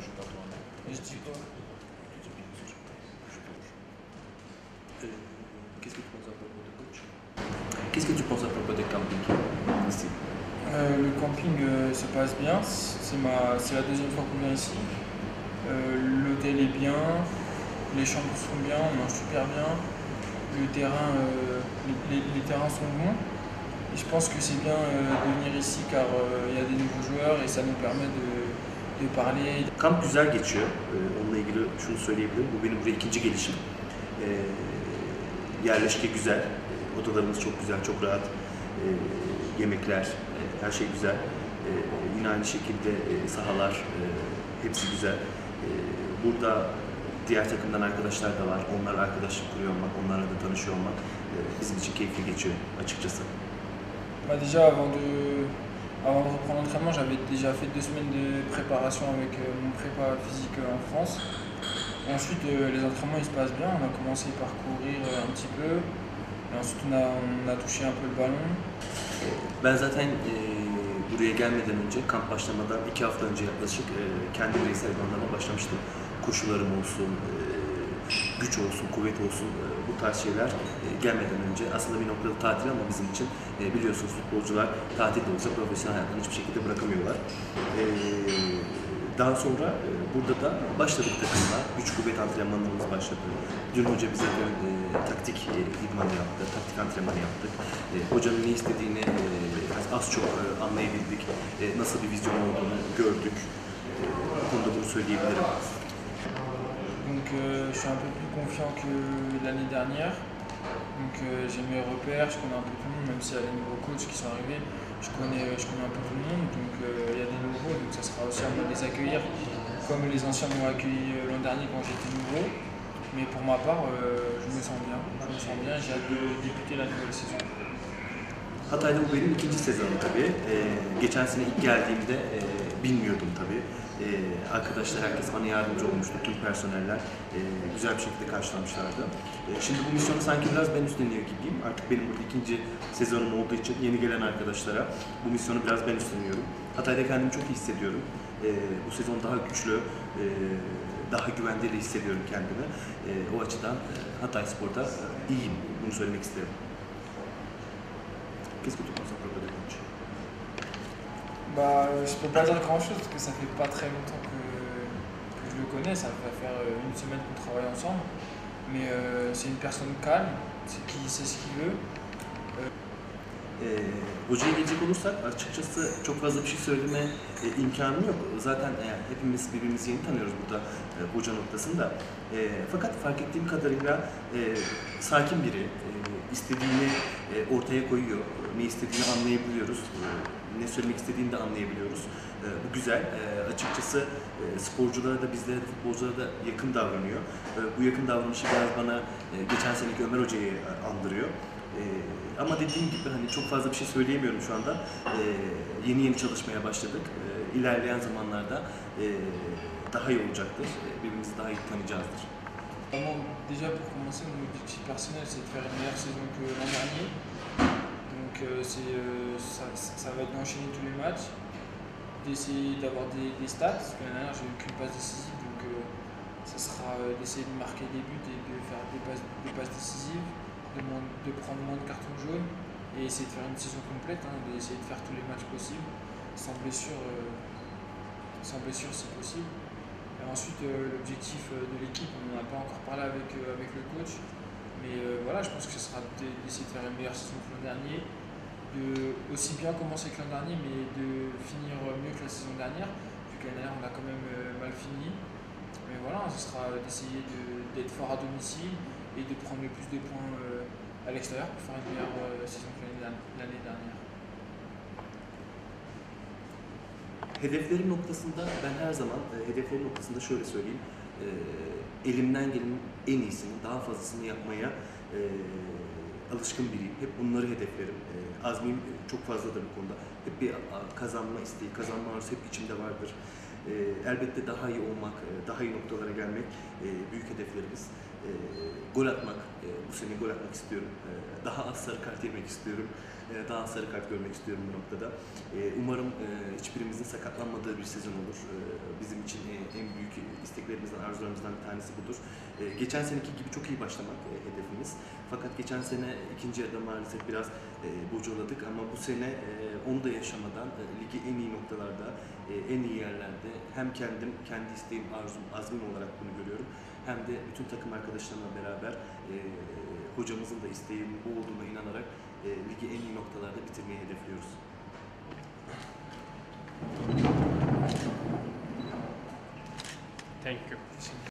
je vais pas prendre. Mais je dis quoi? Qu'est-ce que tu penses à propos de coach? Qu'est-ce que tu penses à propos de camping ici? Le camping se passe bien, c'est la deuxième fois qu'on vient ici. L'hôtel est bien, les chambres sont bien, on mange super bien, le terrain, les terrains sont bons. Et je pense que c'est bien de venir ici car il y a des nouveaux joueurs et ça nous permet de parler. Kamp güzel geçiyor. Onunla ilgili şunu söyleyebilirim. Bu benim buraya ikinci gelişim. Yerleşke güzel. Odalarımız çok güzel, çok rahat. Yemekler, her şey güzel. Yine aynı şekilde sahalar, hepsi güzel. Burada diğer takımdan arkadaşlar da var. Onlarla arkadaşlık kuruyor olmak, onlarla da tanışıyor olmak bizim için keyifli geçiyor açıkçası. Bah déjà, avant de reprendre l'entraînement, j'avais déjà fait 2 semaines de préparation avec mon prépa physique en France. Ensuite, les entraînements ils se passent bien. On a commencé par courir un petit peu. Et ensuite, on a touché un peu le ballon. Ben zaten buraya gelmeden önce, kamp başlamadan 2 hafta önce yaklaşık kendi bireysel idmanlarına başlamıştım. Koşularım olsun, güç olsun, kuvvet olsun bu tarz şeyler gelmeden önce aslında bir noktada tatil ama bizim için biliyorsunuz futbolcular tatil de olsa profesyonel hayatlarını hiçbir şekilde bırakamıyorlar. Daha sonra burada da başladık takımla, güç kuvvet antrenmanlarımız başladı. Dün hoca bize de taktik idmanı yaptı, taktik antrenmanı yaptık. Hocanın ne istediğini az çok anlayabildik, nasıl bir vizyon olduğunu gördük. Bu konuda bunu söyleyebilirim. Donc je suis un peu plus confiant que l'année dernière. Donc j'ai mes repères, je connais un peu tout le monde, même s'il y a des nouveaux coachs qui sont arrivés, je connais un peu tout le monde, donc il y a des nouveaux, donc ça sera aussi à moi de les accueillir comme les anciens m'ont accueilli l'an dernier quand j'étais nouveau. Mais pour ma part, je me sens bien, j'ai hâte de débuter la nouvelle saison. Hatay'da bu benim 2. sezonum tabii. Geçen sene ilk geldiğimde bilmiyordum tabii. Arkadaşlar, herkes bana yardımcı olmuştu, tüm personeller güzel bir şekilde karşılamışlardı. Şimdi bu misyonu sanki biraz ben üstleniyor gibiyim. Artık benim burada 2. sezonum olduğu için yeni gelen arkadaşlara bu misyonu biraz ben üstleniyorum. Hatay'da kendimi çok iyi hissediyorum. Bu sezon daha güçlü, daha güvende de hissediyorum kendimi. O açıdan Hatayspor'da iyiyim, bunu söylemek isterim. Qu'est-ce que tu penses à propos de coach? Bah, je peux pas dire grand chose parce que ça fait pas très longtemps que je le connais, ça va faire 1 semaine qu'on travaille ensemble. Mais c'est une personne calme, qui sait ce qu'il veut. Hocaya gelecek olursak açıkçası çok fazla bir şey söyleme imkanım yok. Zaten hepimiz birbirimizi yeni tanıyoruz burada hoca noktasında. Fakat fark ettiğim kadarıyla sakin biri, istediğini ortaya koyuyor, ne istediğini anlayabiliyoruz, ne söylemek istediğini de anlayabiliyoruz. Bu güzel. Açıkçası sporculara da bizlere de futbolculara da yakın davranıyor. Bu yakın davranışı biraz bana geçen seneki Ömer Hoca'yı andırıyor. Ama dediğim gibi hani çok fazla bir şey söyleyemiyorum şu anda. Yeni çalışmaya başladık. İlerleyen zamanlarda daha iyi olacaktır. Birbirimizi daha iyi tanıyacağızdır. Ama déjà pour commencer mon objectif personnel c'est de faire une meilleure saison que l'an dernier. Donc ça va être d'enchaîner tous les matchs, d'essayer d'avoir des stats. Parce que l'année dernière j'ai eu qu'une passe décisive, donc ça sera d'essayer de marquer des buts et de faire des passes décisives. De prendre moins de cartons jaunes et essayer de faire une saison complète, hein, d'essayer de faire tous les matchs possibles, sans blessure si possible. Et ensuite, l'objectif de l'équipe, on n'en a pas encore parlé avec le coach, mais voilà, je pense que ce sera d'essayer de faire une meilleure saison que l'an dernier, de aussi bien commencer que l'an dernier, mais de finir mieux que la saison dernière, vu que l'année dernière on a quand même mal fini. Mais voilà, ce sera d'essayer d'être fort à domicile et de prendre le plus de points à l'extérieur pour faire une meilleure saison que l'année dernière. Hedeflerim noktasında ben her zaman hedeflerim noktasında şöyle söyleyeyim. Elimden gelenin en iyisini, daha fazlasını yapmaya alışkın biriyim. Hep bunları hedeflerim. Azmim çok fazladır bu konuda. Hep bir kazanma isteği, kazanma arzusu hep içimde vardır. Elbette daha iyi olmak, daha iyi noktalara gelmek büyük hedeflerimiz. gol atmak, bu sene gol atmak istiyorum, daha az sarı kart yemek istiyorum, daha az sarı kart görmek istiyorum bu noktada. Umarım hiçbirimizin sakatlanmadığı bir sezon olur. Bizim için en büyük isteklerimizden, arzularımızdan bir tanesi budur. Geçen seneki gibi çok iyi başlamak hedefimiz. Fakat geçen sene ikinci yarıda maalesef biraz bocaladık ama bu sene onu da yaşamadan ligi en iyi noktalarda, en iyi yerlerde hem kendi isteğim, arzum, azmim olarak bunu görüyorum. Hem de bütün takım arkadaşlarımla beraber hocamızın da isteği bu olduğuna inanarak ligi en iyi noktalarda bitirmeyi hedefliyoruz. Thank you.